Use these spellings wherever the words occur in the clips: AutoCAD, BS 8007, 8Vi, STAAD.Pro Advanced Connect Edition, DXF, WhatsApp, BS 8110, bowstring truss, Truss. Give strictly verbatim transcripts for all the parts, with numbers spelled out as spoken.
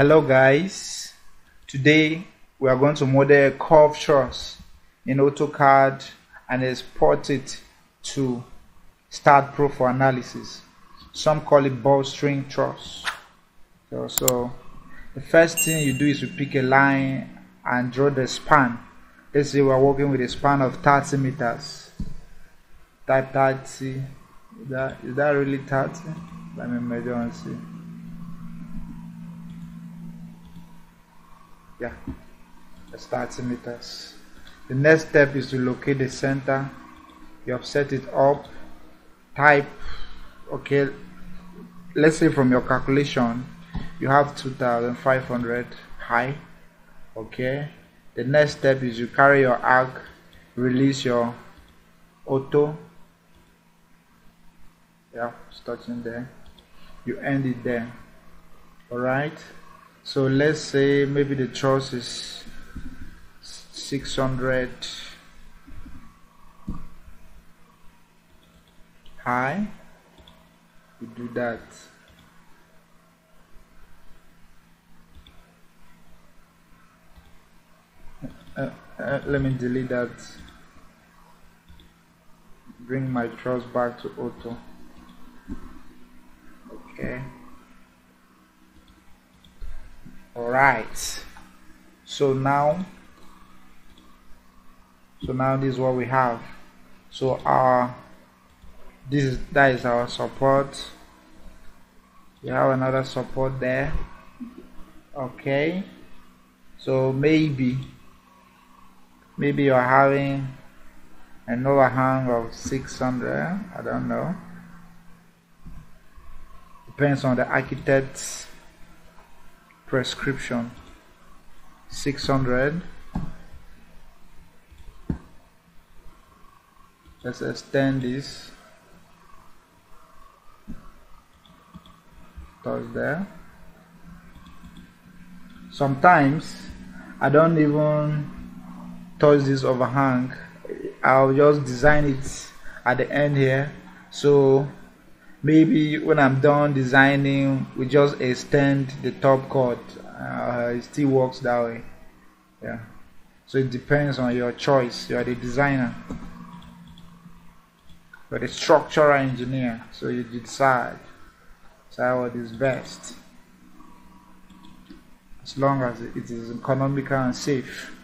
Hello guys, today we are going to model a curved truss in AutoCAD and export it to STAAD.Pro for analysis. Some call it bowstring truss. So, so the first thing you do is you pick a line and draw the span. Let's say we are working with a span of thirty meters. Type thirty. Is that, is that really thirty? Let me measure and see. Yeah, that's thirty meters. The next step is to locate the center. You have set it up. Type, okay, let's say from your calculation you have two thousand five hundred high. Okay, the next step is you carry your arc, release your auto. Yeah, it's touching there. You end it there. All right. So let's say maybe the truss is six hundred high. You do that. Uh, uh, let me delete that. Bring my truss back to auto. Okay. Alright, so now so now this is what we have. So our this is that is our support. We have another support there. Okay, so maybe maybe you're having an overhang of six hundred, I don't know, depends on the architect's prescription. Six hundred. Let's extend this. Touch there. Sometimes I don't even touch this overhang. I'll just design it at the end here. So maybe when I'm done designing, we just extend the top cut. Uh, it still works that way. Yeah. So it depends on your choice. You are the designer, you are the structural engineer. So you decide, decide what is best, as long as it is economical and safe.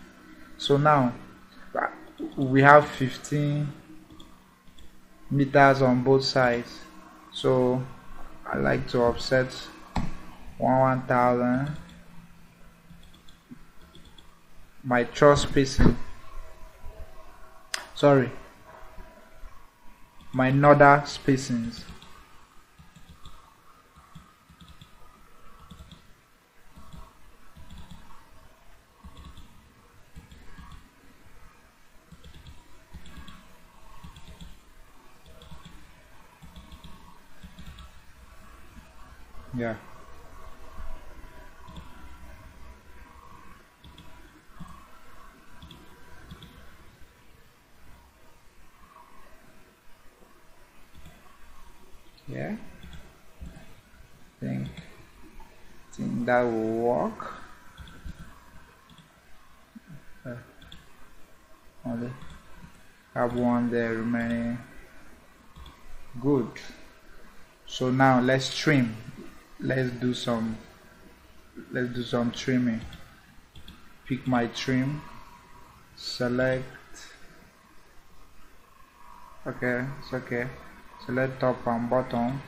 So now we have fifteen meters on both sides. So I like to offset one one thousand. My truss spacing, sorry, my nodal spacings. Yeah. Yeah. Think think that will work. Uh, only have one there remaining. Good. So now let's trim. Let's do some let's do some trimming. Pick my trim, select, okay, it's okay, select top and bottom,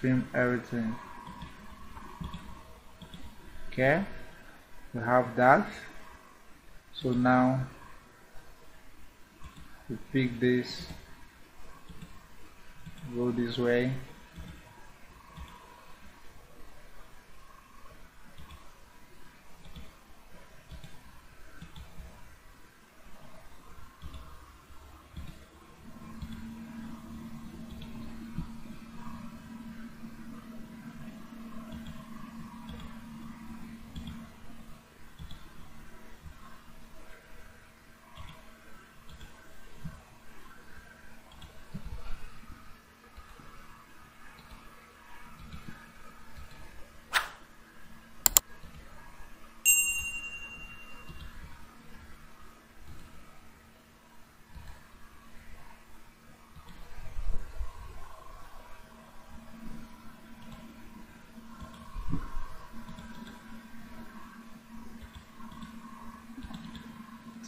trim everything. Okay, we have that. So now we pick this, go this way.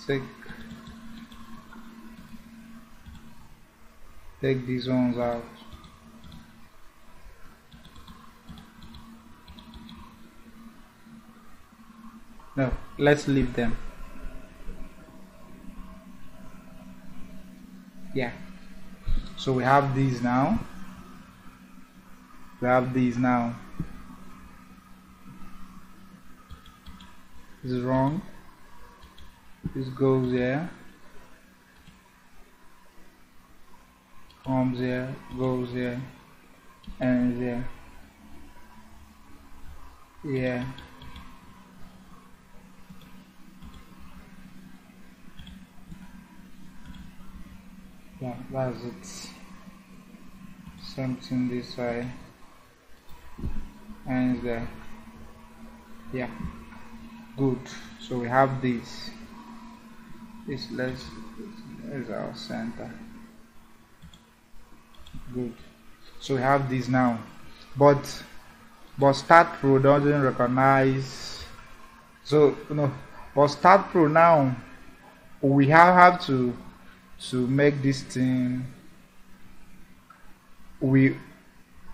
take take these ones out. No, let's leave them. Yeah, so we have these now. We have these now. This is wrong. This goes there, comes there, goes there, and there. Yeah. Yeah, that's it. Something this way and there. Yeah, good. So we have this. This less is our center. Good. So we have this now, but but STAAD.Pro doesn't recognize. So you know, but STAAD.Pro now we have have to. to make this thing, we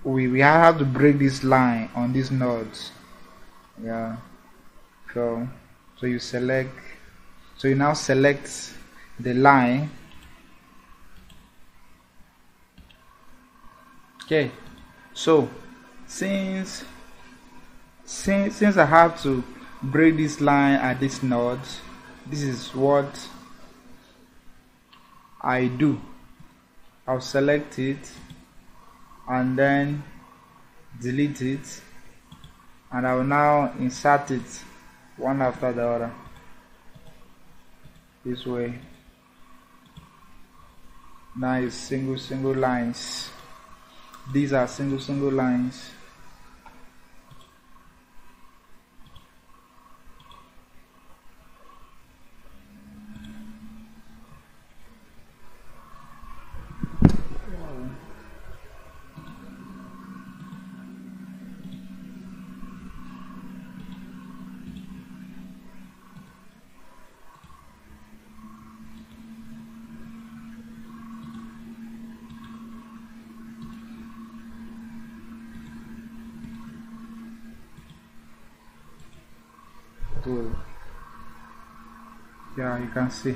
we we have to break this line on these nodes. Yeah, so so you select, so you now select the line. Okay, so since since since I have to break this line at this node, this is what I do. I'll select it and then delete it, and I will now insert it one after the other this way. Now it's single single lines. These are single single lines. Good. Yeah, you can see.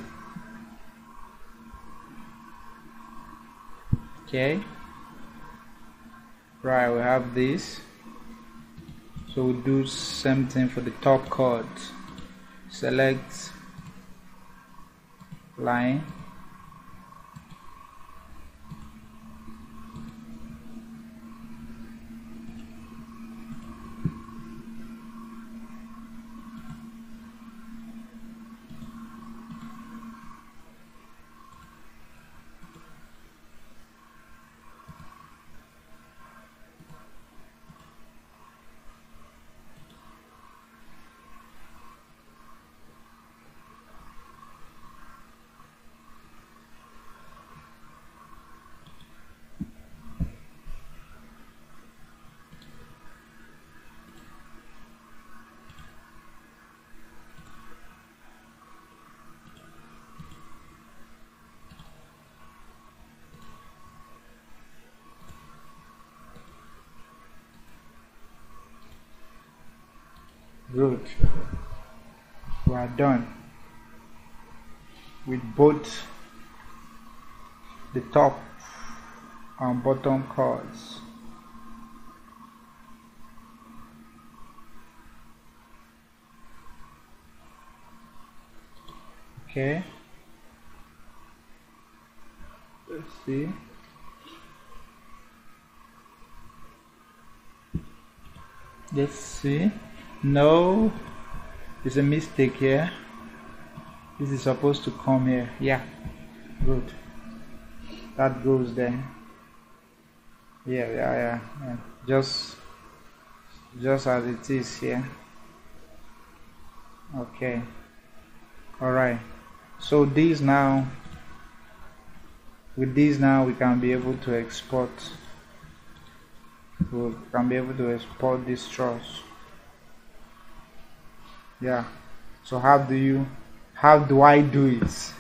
Okay, right, we have this. So we'll do same thing for the top chord. Select line, good. We are done with both the top and bottom chords. Okay, let's see. Let's see. No, there's a mistake here. This is supposed to come here. Yeah, good. That goes there. Yeah, yeah, yeah. yeah. Just, just as it is here. Yeah? Okay. All right. So these now, with these now, we can be able to export. We can be able to export this truss. Yeah, so how do you how do I do it?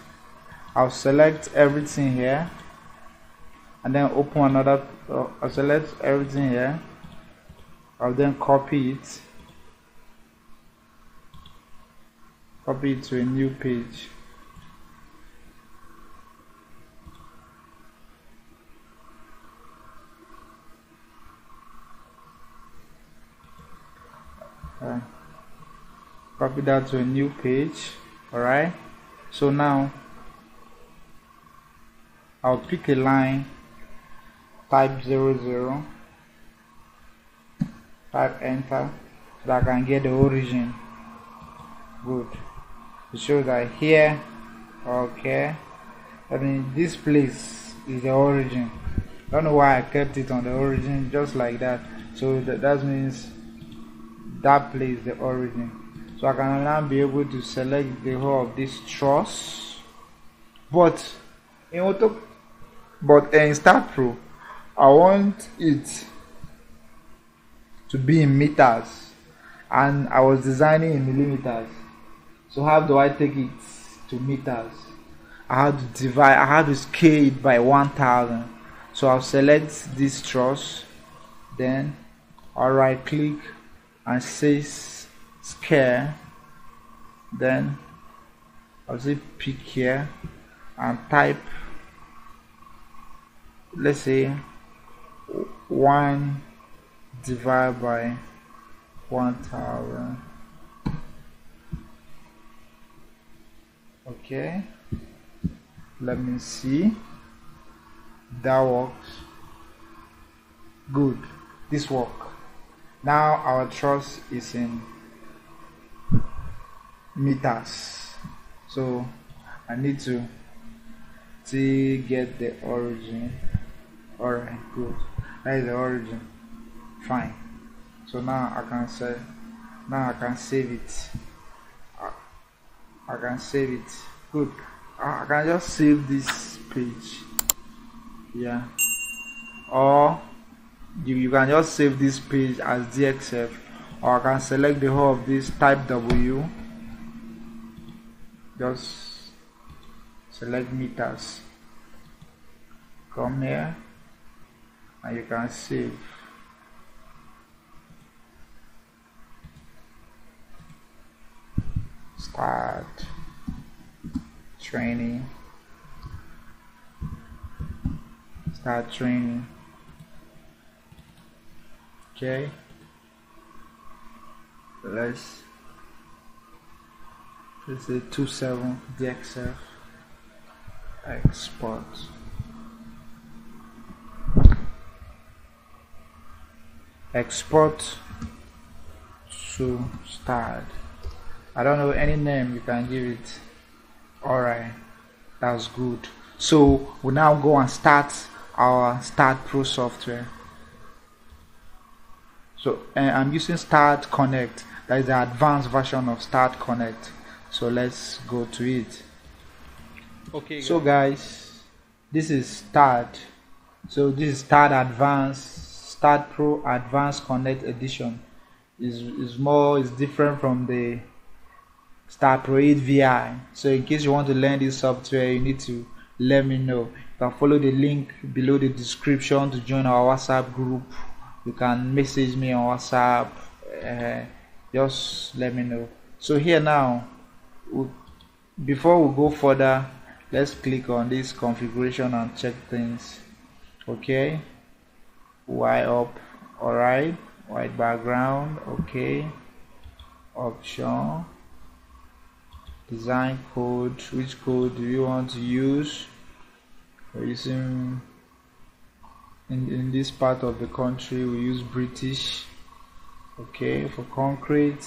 I'll select everything here and then open another. uh, I'll select everything here, I'll then copy it copy it to a new page. Okay. Copy that to a new page. Alright, so now I'll pick a line, type zero zero, type enter so that I can get the origin. Good. It shows that here, okay, I mean this place is the origin. Don't know why I kept it on the origin just like that. So that, that means that place is the origin. So I can now be able to select the whole of this truss, but in auto But in STAAD.Pro, I want it to be in meters, and I was designing in millimeters. So how do I take it to meters? I had to divide. I had to scale it by one thousand. So I'll select this truss, then I'll right click and say scale. Then I'll say pick here and type, let's say one divided by one thousand. Okay, let me see. That works. Good. This work. Now our truss is in meters. So I need to to get the origin. Alright, good. That is the origin. Fine. So now I can say, now I can save it. I, I can save it. Good. I, I can just save this page. Yeah. Or you, you can just save this page as D X F. Or I can select the whole of this. Type W. Just select meters. Come here. And you can save. Start training. Start training. Okay. Let's let's say two seven D X F export. Export to STAAD. I don't know any name you can give it. Alright, that's good. So we'll now go and start our STAAD.Pro software. So uh, I'm using STAAD Connect. That is the advanced version of STAAD Connect. So let's go to it. Okay. So guys, this is STAAD. So this is STAAD Advanced. STAAD.Pro Advanced Connect Edition is, is more is different from the STAAD.Pro eight V I. So in case you want to learn this software, you need to let me know. You can follow the link below the description to join our WhatsApp group. You can message me on WhatsApp. Uh, just let me know. So here now, we, before we go further, let's click on this configuration and check things. Okay. White up, alright. White background, okay. Option, design code. Which code do you want to use? We're using in, in this part of the country, we use British, okay. For concrete,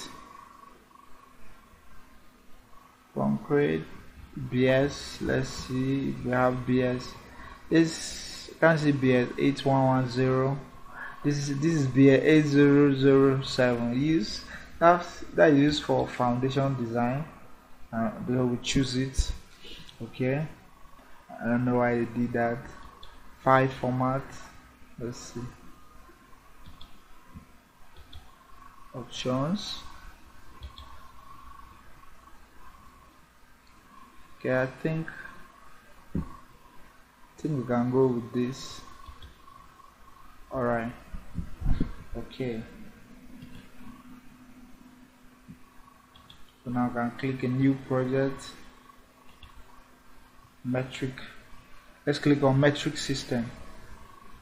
concrete, B S. Let's see, we have B S. This. Can see B S eight one one zero. This is this is B S eight zero zero seven. Use that that is used for foundation design. Uh, we choose it. Okay. I don't know why they did that. File format. Let's see. Options. Okay, I think I think we can go with this. Alright. Okay. So now I can click a new project. Metric. Let's click on metric system.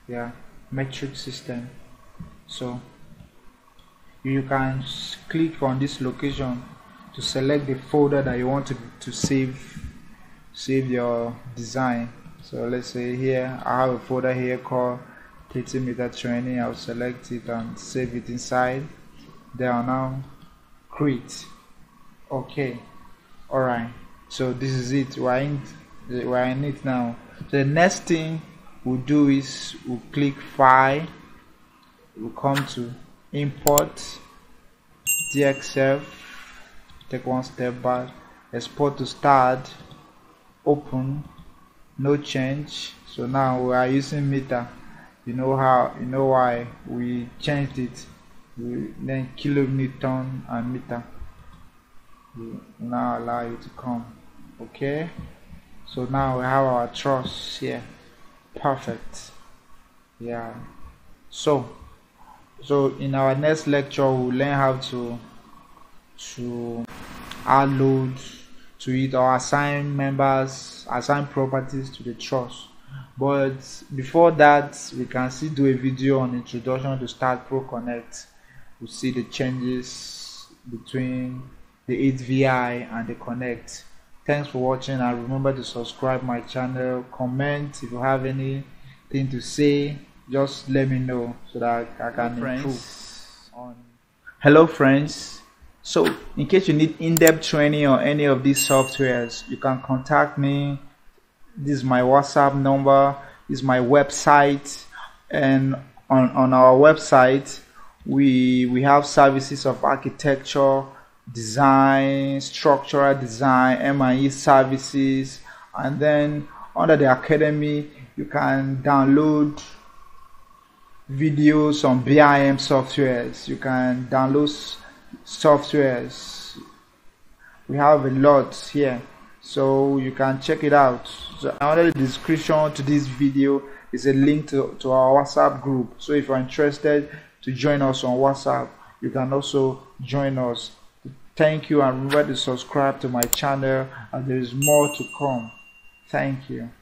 Yeah, metric system. So you can click on this location to select the folder that you want to, to save save your design. So let's say here I have a folder here called thirty meter training. I'll select it and save it inside. Then I'll now create. Okay, alright, so this is it. We're in, we're in it now. So the next thing we'll do is we'll click file, we'll come to import D X F, take one step back, export to STAAD, open, no change. So now we are using meter. You know how, you know why we changed it. We, then kilonewton and meter. We now allow you to come. Okay, so now we have our truss here. Perfect. Yeah, so so in our next lecture we'll learn how to to add load to it or assign members, assign properties to the truss. But before that, we can still do a video on introduction to STAAD.Pro Connect. We'll see the changes between the eight V I and the Connect. Thanks for watching, and remember to subscribe my channel, comment. If you have anything to say, just let me know so that I can improve on. Hello friends, so in case you need in-depth training on any of these softwares, you can contact me. This is my WhatsApp number, this is my website, and on, on our website we we have services of architecture, design, structural design, M and E services, and then under the academy you can download videos on B I M softwares, you can download softwares. We have a lot here, so you can check it out. So under the description to this video is a link to, to our WhatsApp group, so if you're interested to join us on WhatsApp, you can also join us. Thank you, and remember to subscribe to my channel, and there is more to come. Thank you.